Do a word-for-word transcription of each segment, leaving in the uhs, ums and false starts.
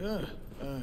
Yeah. Uh.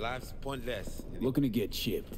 Life's pointless. Looking to get chipped.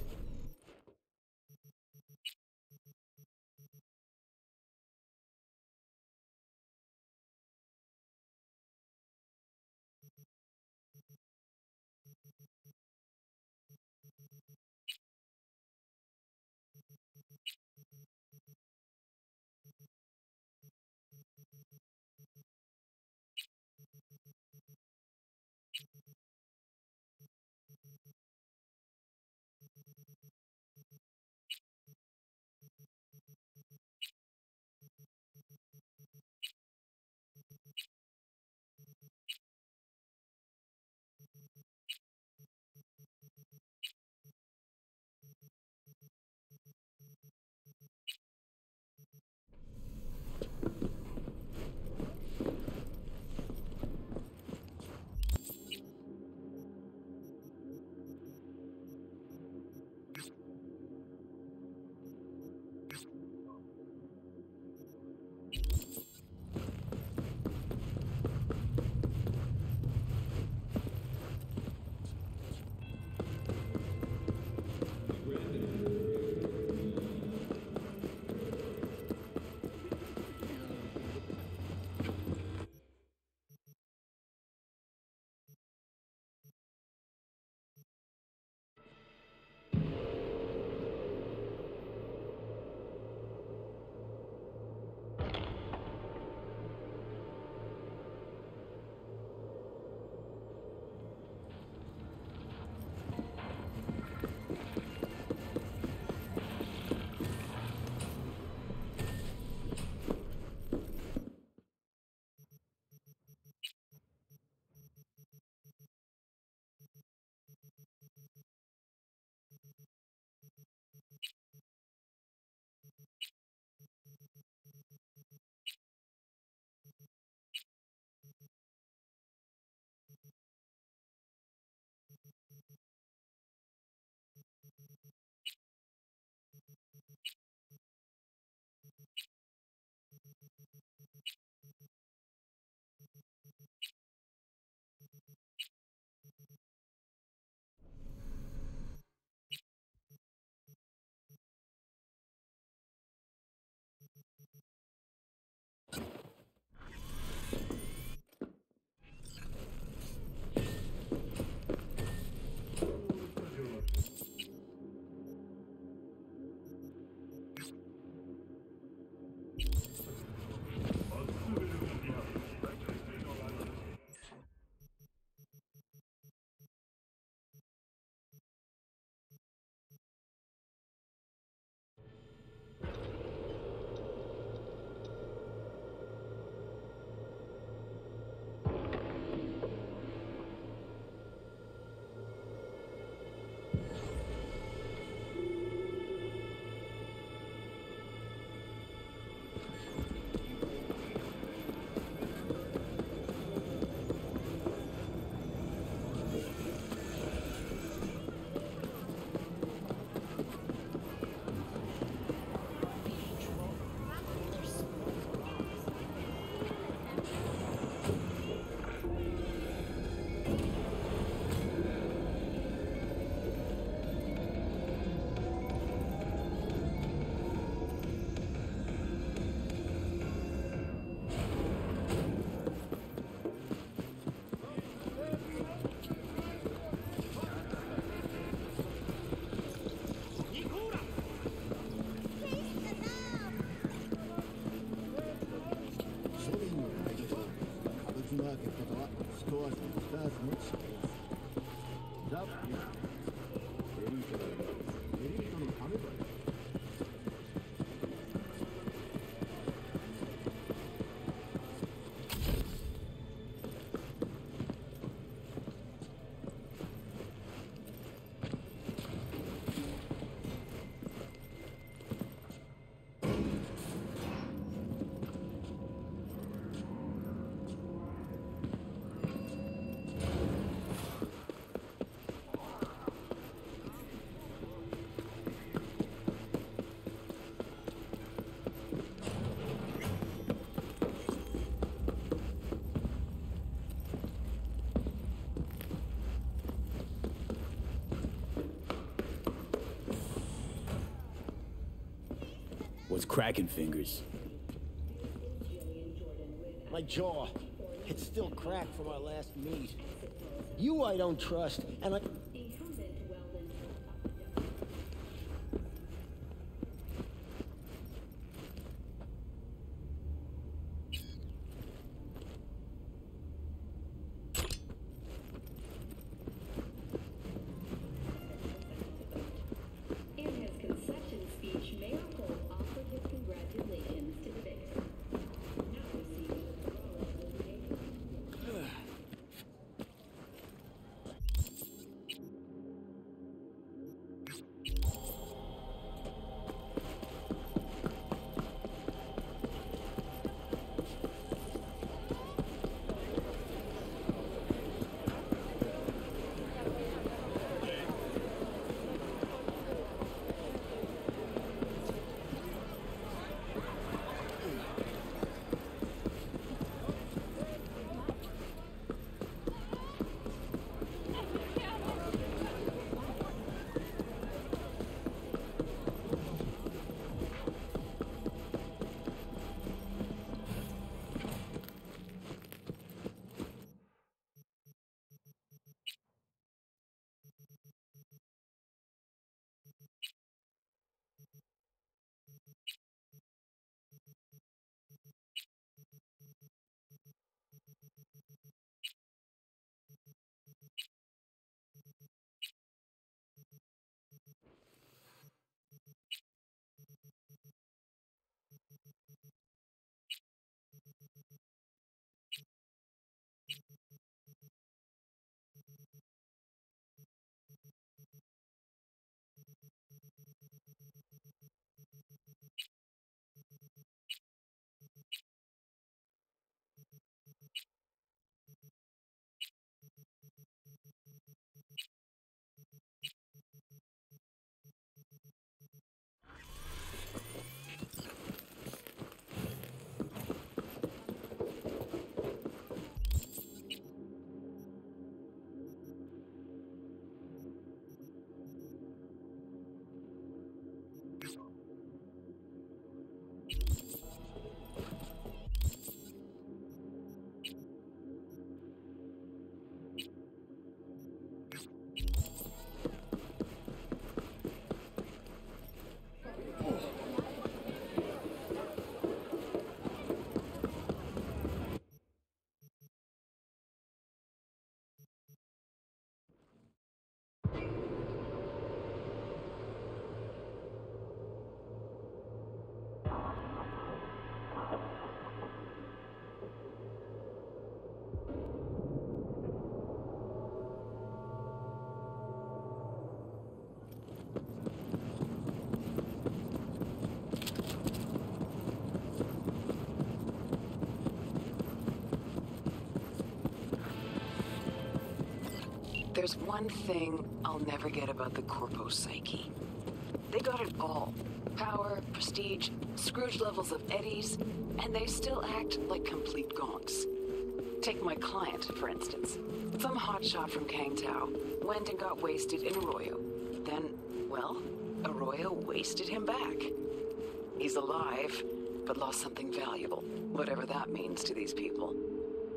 cracking fingers. My jaw, it's still cracked from our last meet. You I don't trust, and I... There's one thing I'll never get about the Corpo Psyche. They got it all. Power, prestige, Scrooge levels of eddies, and they still act like complete gonks. Take my client, for instance. Some hotshot from Kang Tao went and got wasted in Arroyo. Then, well, Arroyo wasted him back. He's alive, but lost something valuable, whatever that means to these people.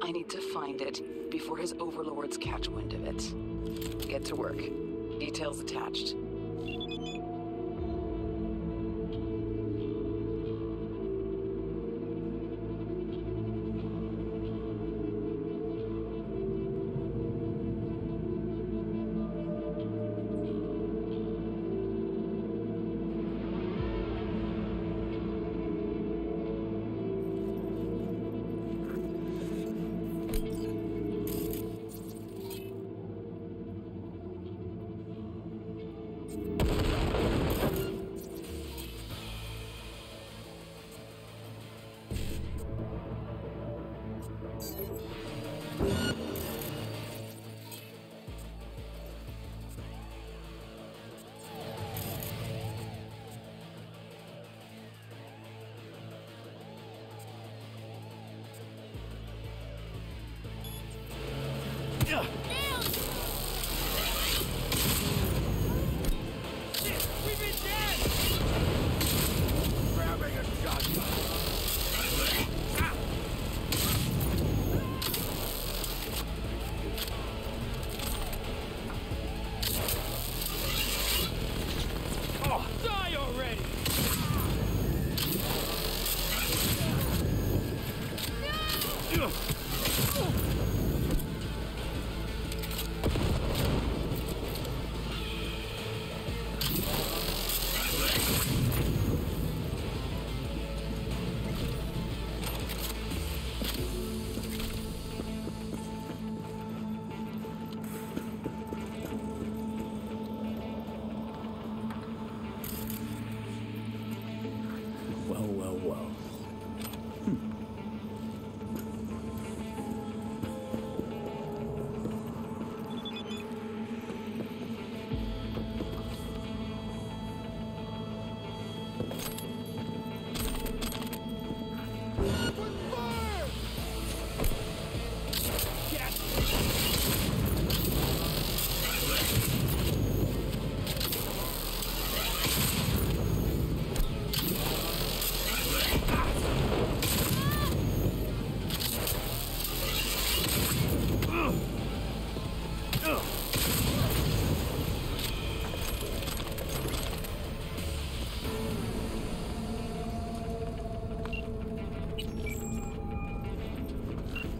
I need to find it before his overlords catch wind of it. Get to work. Details attached. Grabbing it.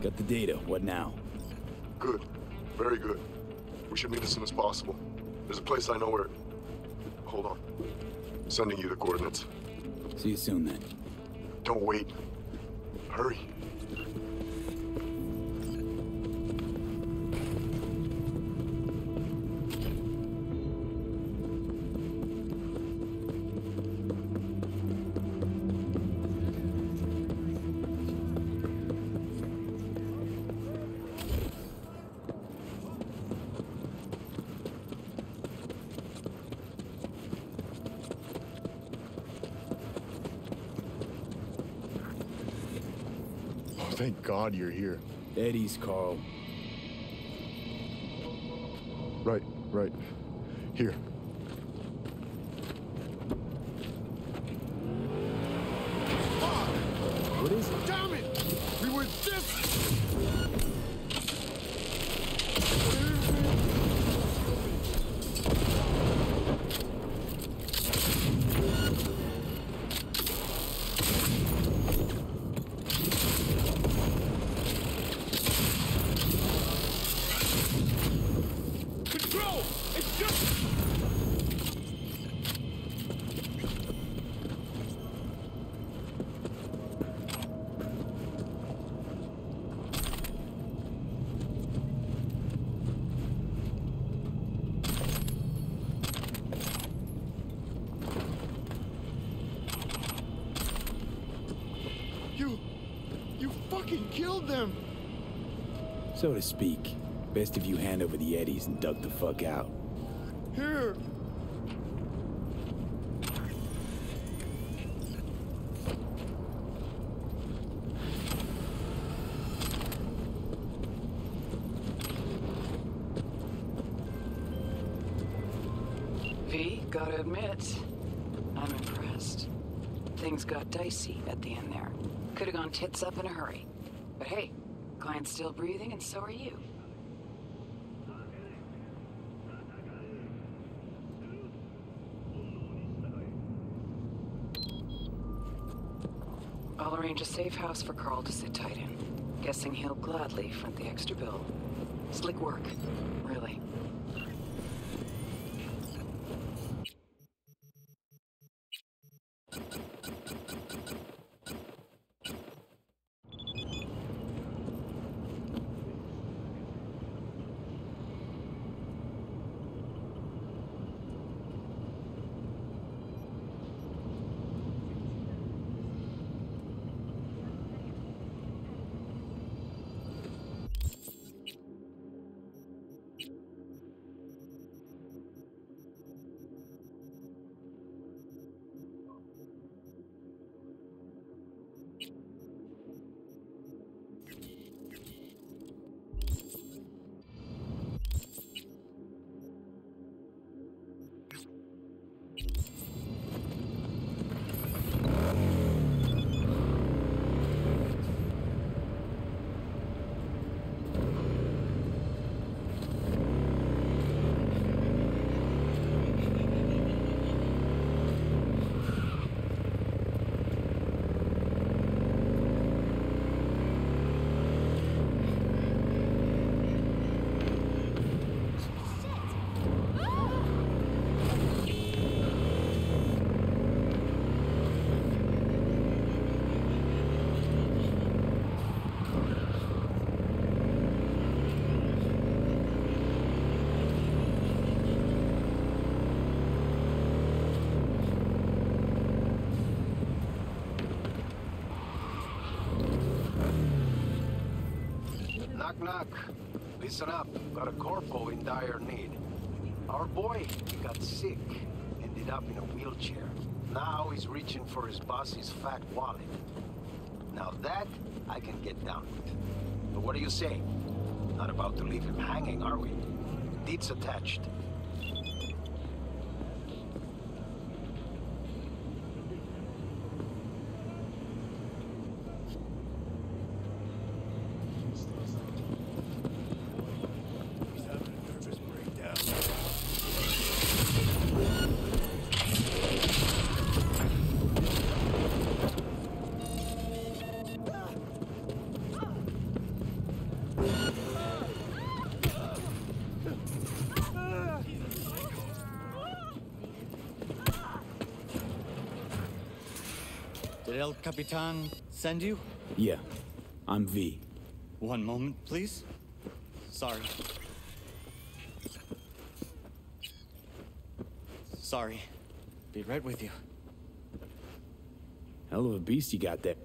Got the data. What now? Good. Very good. We should meet as soon as possible. There's a place I know where... Hold on. I'm sending you the coordinates. See you soon, then. Don't wait. Hurry. Thank God you're here. Eddie's, Carl. Right, right. Here. Fuck! What is it? Damn it! We were this... So to speak. Best if you hand over the Eddies and duck the fuck out. Here! V, gotta admit, I'm impressed. Things got dicey at the end there. Could have gone tits up in a hurry. But hey, client's still breathing, and so are you. I'll arrange a safe house for Carl to sit tight in. Guessing he'll gladly front the extra bill. Slick work, really. Knock, knock. Listen up. Got a corpo in dire need. Our boy, he got sick. Ended up in a wheelchair. Now he's reaching for his boss's fat wallet. Now that, I can get down with. But what do you say? Not about to leave him hanging, are we? Deeds attached. El Capitan send you? Yeah, I'm V. One moment, please. Sorry. Sorry. Be right with you. Hell of a beast you got there.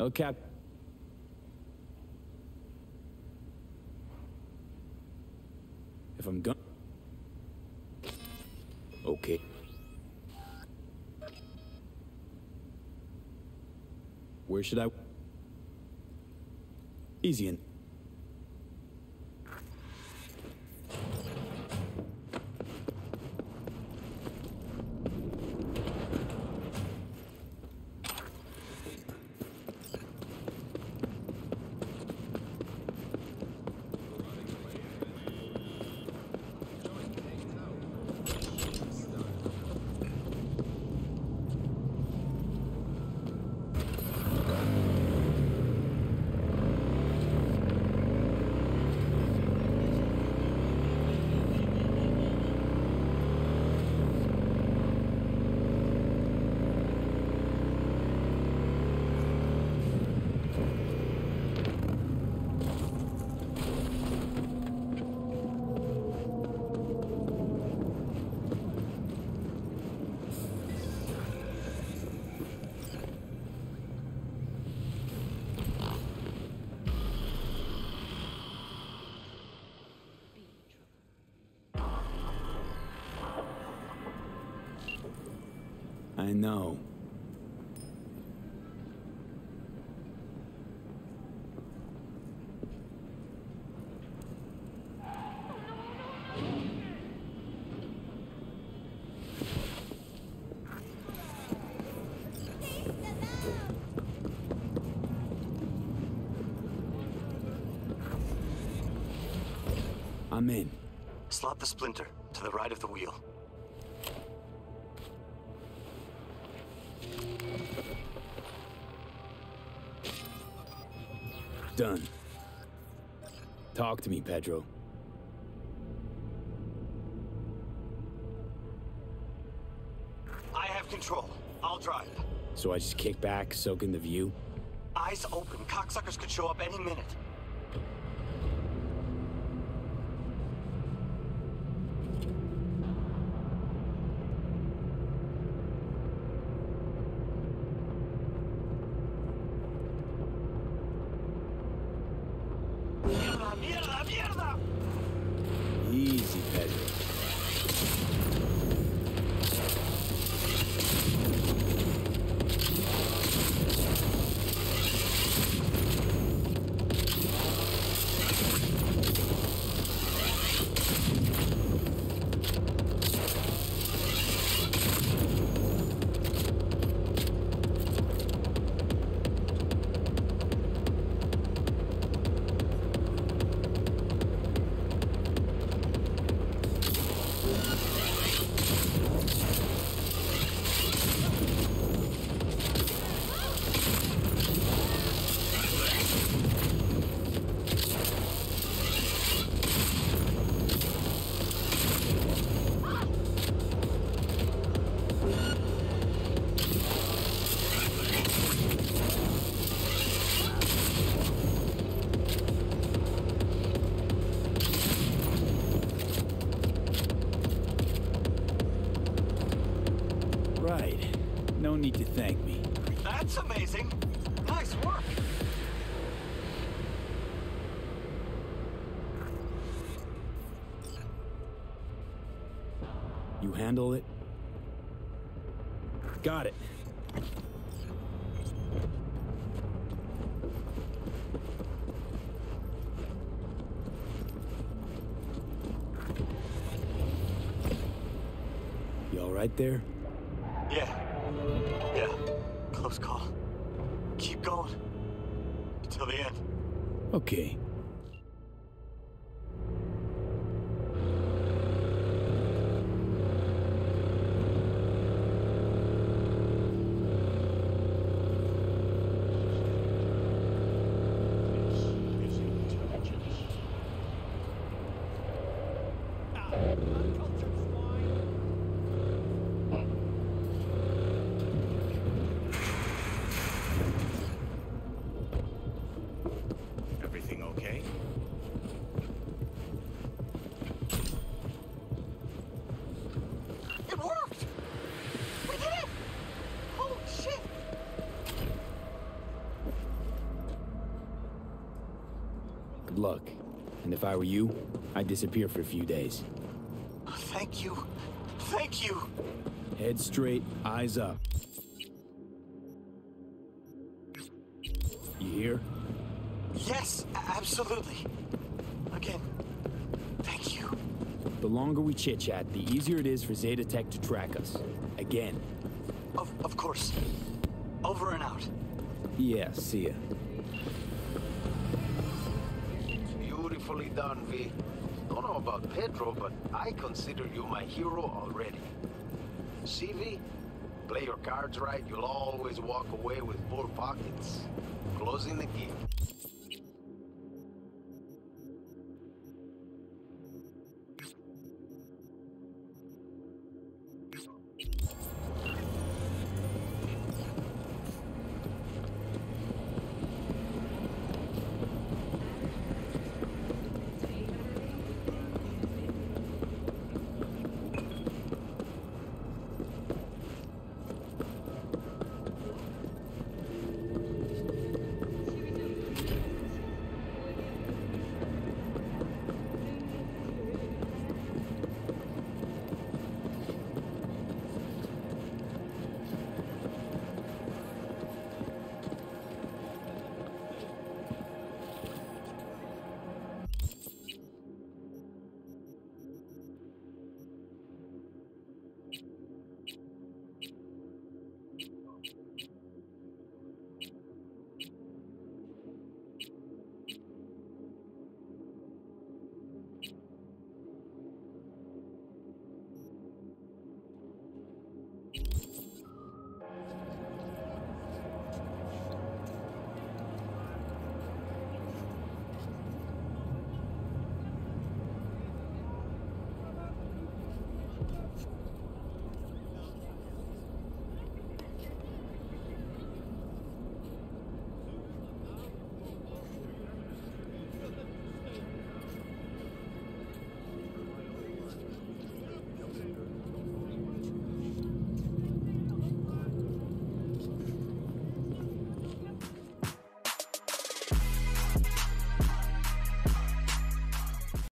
El Cap... If I'm gone... Okay. Where should I? Easy in. I know. I'm in. Slot the splinter to the right of the wheel. Done. Talk to me, Pedro. I have control. I'll drive. So I just kick back, soak in the view? Eyes open. Cocksuckers could show up any minute. you handle it? Got it. You all right there? Yeah. Yeah. Close call. Keep going. Until the end. Okay. Luck. And if I were you, I'd disappear for a few days. Thank you. Thank you. Head straight, eyes up. You hear? Yes, absolutely. Again, thank you. The longer we chit-chat, the easier it is for Zeta Tech to track us. Again. Of, of course. Over and out. Yeah, see ya. Done, V. Don't know about Pedro, but I consider you my hero already. See, V? Play your cards right, you'll always walk away with poor pockets. Closing the gig.